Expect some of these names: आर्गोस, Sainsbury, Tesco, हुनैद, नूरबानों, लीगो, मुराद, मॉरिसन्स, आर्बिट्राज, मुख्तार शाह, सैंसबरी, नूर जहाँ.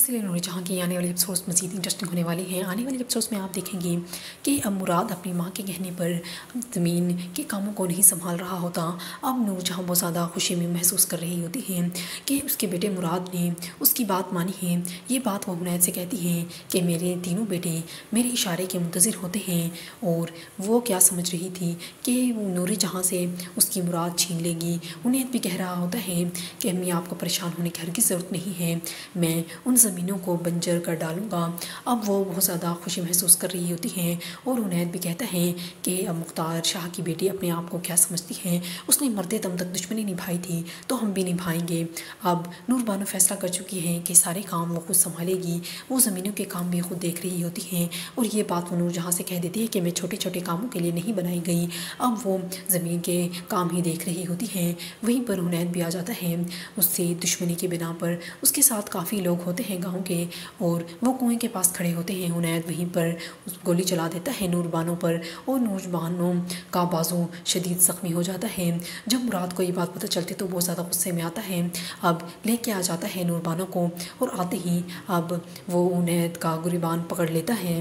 इसलिए नूर जहाँ की आने वाली एपिसोड्स मज़ीद इंटरेस्टिंग होने वाली हैं। आने वाले एपिसोड्स में आप देखेंगे कि अब मुराद अपनी माँ के कहने पर ज़मीन के कामों को नहीं संभाल रहा होता। अब नूर जहाँ बहुत ज़्यादा खुशी में महसूस कर रही होती है कि उसके बेटे मुराद ने उसकी बात मानी है। ये बात वो हुनैद से कहती है कि मेरे तीनों बेटे मेरे इशारे के मुंतज़िर होते हैं, और वो क्या समझ रही थी कि नूर जहाँ से उसकी मुराद छीन लेगी। हुनैद भी कह रहा होता है कि अम्मी आपको परेशान होने की हरगिज़ ज़रूरत नहीं है, मैं उन ज़मीनों को बंजर कर डालूँगा। अब वो बहुत ज़्यादा खुशी महसूस कर रही होती हैं, और हुनैद भी कहता है कि अब मुख्तार शाह की बेटी अपने आप को क्या समझती है, उसने मरते दम तक दुश्मनी निभाई थी तो हम भी निभाएंगे। अब नूरबानों फैसला कर चुकी हैं कि सारे काम वो खुद संभालेगी, वो ज़मीनों के काम भी खुद देख रही होती हैं। और ये बात वो नूर जहाँ से कह देती है कि मैं छोटे छोटे कामों के लिए नहीं बनाई गई, अब वो ज़मीन के काम ही देख रही होती हैं। वहीं पर हुनैद भी आ जाता है, उससे दुश्मनी के बिना पर उसके साथ काफ़ी लोग होते हैं गांव के, और वो कुएं के पास खड़े होते हैं। हुनैद वहीं पर गोली चला देता है नूरबानों पर, और नूरबानों का बाजू शदीद ज़ख्मी हो जाता है। जब मुराद को ये बात पता चलती तो बहुत ज़्यादा गुस्से में आता है, अब लेके आ जाता है नूरबानों को, और आते ही अब वो हुनैद का गुरीबान पकड़ लेता है।